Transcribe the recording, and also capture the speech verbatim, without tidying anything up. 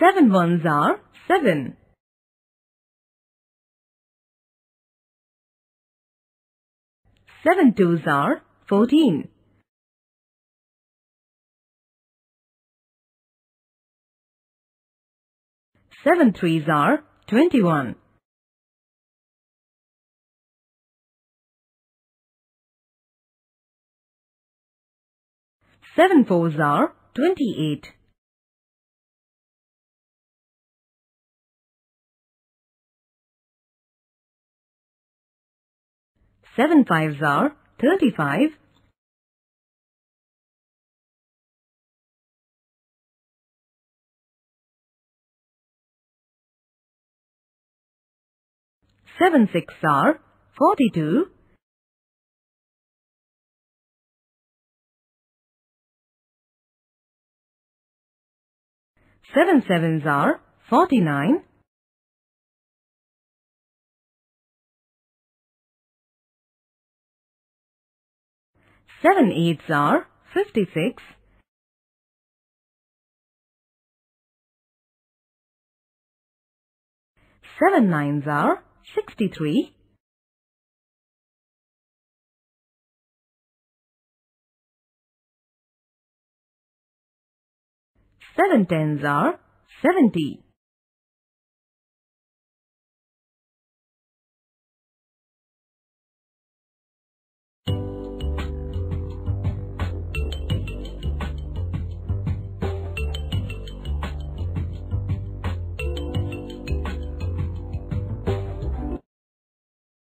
Seven ones are seven. Seven twos are fourteen. Seven threes are twenty-one. Seven fours are twenty-eight. Seven fives are thirty-five. Seven sixes are forty-two. Seven sevens are forty-nine. Seven eights are fifty-six. Seven nines are sixty-three. Seven tens are seventy.